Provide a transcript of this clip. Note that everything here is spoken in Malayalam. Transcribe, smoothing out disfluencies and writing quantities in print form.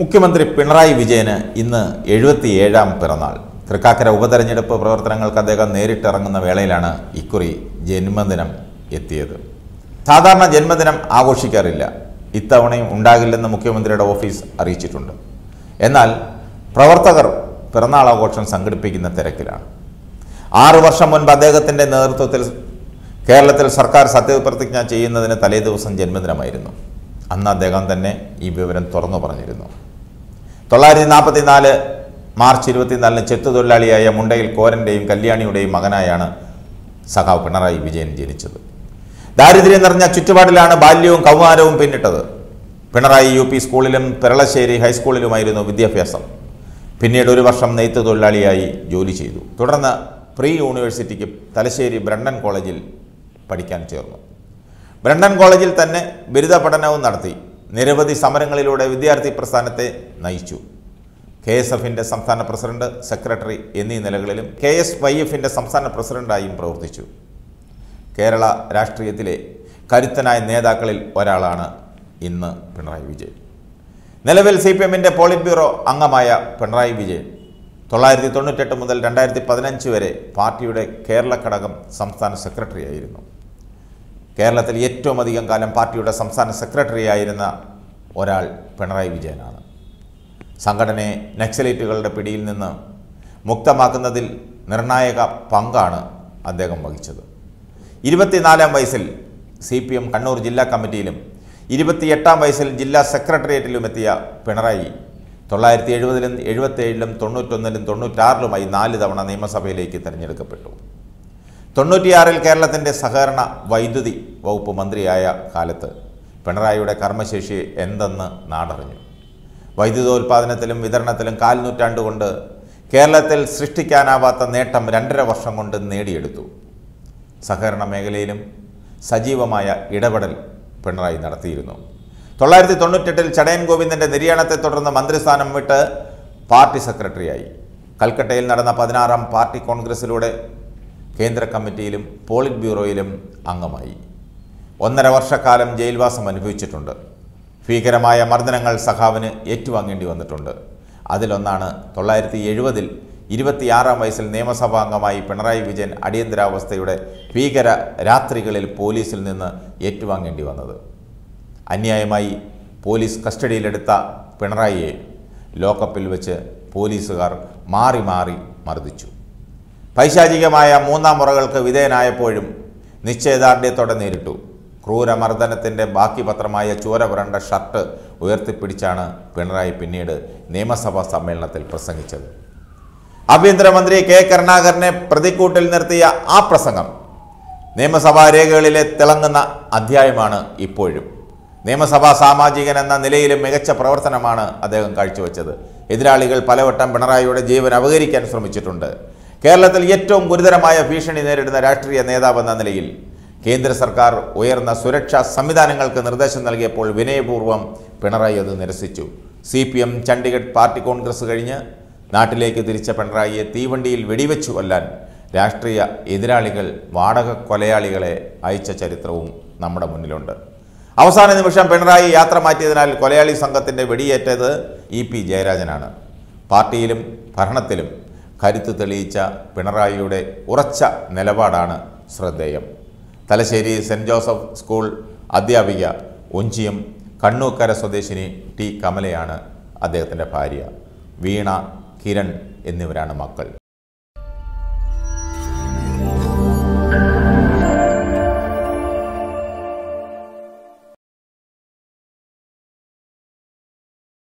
മുഖ്യമന്ത്രി പിണറായി വിജയന് ഇന്ന് 77ാം പിറന്നാൾ. തൃക്കാക്കര ഉപതെരഞ്ഞെടുപ്പ് പ്രവർത്തനങ്ങൾക്ക് അദ്ദേഹം നേരിട്ടിറങ്ങുന്ന വേളയിലാണ് ഇക്കുറി ജന്മദിനം എത്തിയത്. സാധാരണ ജന്മദിനം ആഘോഷിക്കാറില്ല, ഇത്തവണയും ഉണ്ടാകില്ലെന്ന് മുഖ്യമന്ത്രിയുടെ ഓഫീസ് അറിയിച്ചിട്ടുണ്ട്. എന്നാൽ പ്രവർത്തകർ പിറന്നാൾ ആഘോഷം സംഘടിപ്പിക്കുന്ന തിരക്കിലാണ്. 6 വർഷം മുൻപ് അദ്ദേഹത്തിൻ്റെ നേതൃത്വത്തിൽ കേരളത്തിൽ സർക്കാർ സത്യപ്രതിജ്ഞ ചെയ്യുന്നതിന് തലേദിവസം ജന്മദിനമായിരുന്നു. അന്ന് അദ്ദേഹം തന്നെ ഈ വിവരം തുറന്നു പറഞ്ഞിരുന്നു. 1944 മാർച്ച് 24 ചെത്തുതൊഴിലാളിയായ മുണ്ടയിൽ കോരൻ്റെയും കല്യാണിയുടെയും മകനായാണ് സഖാവ് പിണറായി വിജയൻ ജനിച്ചത്. ദാരിദ്ര്യം നിറഞ്ഞ ചുറ്റുപാടിലാണ് ബാല്യവും കൗമാരവും പിന്നിട്ടത്. പിണറായി UP സ്കൂളിലും തലശ്ശേരി ഹൈസ്കൂളിലുമായിരുന്നു വിദ്യാഭ്യാസം. പിന്നീട് 1 വർഷം നെയ്ത്ത് തൊഴിലാളിയായി ജോലി ചെയ്തു. തുടർന്ന് പ്രീ യൂണിവേഴ്സിറ്റിക്ക് തലശ്ശേരി ബ്രണ്ടൻ കോളേജിൽ പഠിക്കാൻ ചേർന്നു. ബ്രണ്ടൻ കോളേജിൽ തന്നെ ബിരുദ പഠനവും നടത്തി. നിരവധി സമരങ്ങളിലൂടെ വിദ്യാർത്ഥി പ്രസ്ഥാനത്തെ നയിച്ചു. KSFിൻ്റെ സംസ്ഥാന പ്രസിഡന്റ്, സെക്രട്ടറി എന്നീ നിലകളിലും KSYFിൻ്റെ സംസ്ഥാന പ്രസിഡന്റായും പ്രവർത്തിച്ചു. കേരള രാഷ്ട്രീയത്തിലെ കരുത്തനായ നേതാക്കളിൽ ഒരാളാണ് ഇന്ന് പിണറായി വിജയൻ. നിലവിൽ CPMൻ്റെ പോളിറ്റ് ബ്യൂറോ അംഗമായ പിണറായി വിജയൻ 1998 മുതൽ 2015 വരെ പാർട്ടിയുടെ കേരള ഘടകം സംസ്ഥാന സെക്രട്ടറി ആയിരുന്നു. കേരളത്തിൽ ഏറ്റവും അധികം കാലം പാർട്ടിയുടെ സംസ്ഥാന സെക്രട്ടറി ആയിരുന്ന ഒരാൾ പിണറായി വിജയനാണ്. സംഘടനയെ നക്സലേറ്റുകളുടെ പിടിയിൽ നിന്ന് മുക്തമാക്കുന്നതിൽ നിർണായക പങ്കാണ് അദ്ദേഹം വഹിച്ചത്. 24ാം വയസ്സിൽ CPM കണ്ണൂർ ജില്ലാ കമ്മിറ്റിയിലും 28ാം വയസ്സിൽ ജില്ലാ സെക്രട്ടേറിയറ്റിലുമെത്തിയ പിണറായി 1970ലും 77ലും 91ലും 96ലുമായി 4 തവണ നിയമസഭയിലേക്ക് തിരഞ്ഞെടുക്കപ്പെട്ടു. 96ൽ കേരളത്തിൻ്റെ സഹകരണ വൈദ്യുതി വകുപ്പ് മന്ത്രിയായ കാലത്ത് പിണറായിയുടെ കർമ്മശേഷി എന്തെന്ന് നാടറിഞ്ഞു. വൈദ്യുതോൽപാദനത്തിലും വിതരണത്തിലും 1/4 നൂറ്റാണ്ട് കൊണ്ട് കേരളത്തിൽ സൃഷ്ടിക്കാനാവാത്ത നേട്ടം 2.5 വർഷം കൊണ്ട് നേടിയെടുത്തു. സഹകരണ മേഖലയിലും സജീവമായ ഇടപെടൽ പിണറായി നടത്തിയിരുന്നു. 1998ൽ ചടയൻ ഗോവിന്ദൻ്റെ നിര്യാണത്തെ തുടർന്ന് മന്ത്രിസ്ഥാനം വിട്ട് പാർട്ടി സെക്രട്ടറിയായി. കൽക്കട്ടയിൽ നടന്ന 16ാം പാർട്ടി കോൺഗ്രസിലൂടെ കേന്ദ്ര കമ്മിറ്റിയിലും പോളിറ്റ് ബ്യൂറോയിലും അംഗമായി. 1.5 വർഷക്കാലം ജയിൽവാസം അനുഭവിച്ചിട്ടുണ്ട്. ഭീകരമായ മർദ്ദനങ്ങൾ സഖാവിന് ഏറ്റുവാങ്ങേണ്ടി വന്നിട്ടുണ്ട്. അതിലൊന്നാണ് 1970ൽ 26ാം വയസ്സിൽ നിയമസഭാംഗമായി പിണറായി വിജയൻ അടിയന്തരാവസ്ഥയുടെ ഭീകര രാത്രികളിൽ പോലീസിൽ നിന്ന് ഏറ്റുവാങ്ങേണ്ടി വന്നത്. അന്യായമായി പോലീസ് കസ്റ്റഡിയിലെടുത്ത പിണറായിയെ ലോക്കപ്പിൽ വെച്ച് പോലീസുകാർ മാറി മാറി മർദ്ദിച്ചു. പൈശാചികമായ 3 മുറകൾക്ക് വിധേയനായപ്പോഴും നിശ്ചയദാർഢ്യത്തോടെ നേരിട്ടു. ക്രൂരമർദ്ദനത്തിൻ്റെ ബാക്കി പത്രമായ ചോര പുരണ്ട ഷർട്ട് ഉയർത്തിപ്പിടിച്ചാണ് പിണറായി പിന്നീട് നിയമസഭാ സമ്മേളനത്തിൽ പ്രസംഗിച്ചത്. ആഭ്യന്തരമന്ത്രി K Karunakaranനെ പ്രതിക്കൂട്ടിൽ നിർത്തിയ ആ പ്രസംഗം നിയമസഭാ രേഖകളിലെ തിളങ്ങുന്ന അധ്യായമാണ്. ഇപ്പോഴും നിയമസഭാ സാമാജികൻ എന്ന നിലയിലും മികച്ച പ്രവർത്തനമാണ് അദ്ദേഹം കാഴ്ചവെച്ചത്. എതിരാളികൾ പലവട്ടം പിണറായിയുടെ ജീവൻ അപഹരിക്കാൻ ശ്രമിച്ചിട്ടുണ്ട്. കേരളത്തിൽ ഏറ്റവും ഗുരുതരമായ ഭീഷണി നേരിടുന്ന രാഷ്ട്രീയ നേതാവെന്ന നിലയിൽ കേന്ദ്ര സർക്കാർ ഉയർന്ന സുരക്ഷാ സംവിധാനങ്ങൾക്ക് നിർദ്ദേശം നൽകിയപ്പോൾ വിനയപൂർവ്വം പിണറായി അത് നിരസിച്ചു. CPM ചണ്ഡീഗഡ് പാർട്ടി കോൺഗ്രസ് കഴിഞ്ഞ് നാട്ടിലേക്ക് തിരിച്ച പിണറായിയെ തീവണ്ടിയിൽ വെടിവെച്ചു കൊല്ലാൻ രാഷ്ട്രീയ എതിരാളികൾ വാടക കൊലയാളികളെ അയച്ച ചരിത്രവും നമ്മുടെ മുന്നിലുണ്ട്. അവസാന നിമിഷം പിണറായി യാത്ര മാറ്റിയതിനാൽ കൊലയാളി സംഘത്തിൻ്റെ വെടിയേറ്റത് EP ജയരാജനാണ്. പാർട്ടിയിലും ഭരണത്തിലും കരുത്ത് തെളിയിച്ച പിണറായിയുടെ ഉറച്ച നിലപാടാണ് ശ്രദ്ധേയം. തലശ്ശേരി സെൻറ്റ് ജോസഫ് സ്കൂൾ അധ്യാപിക ഒഞ്ചിയം കണ്ണൂക്കര സ്വദേശിനി T. കമലയാണ് അദ്ദേഹത്തിൻ്റെ ഭാര്യ. വീണ, കിരൺ എന്നിവരാണ് മക്കൾ.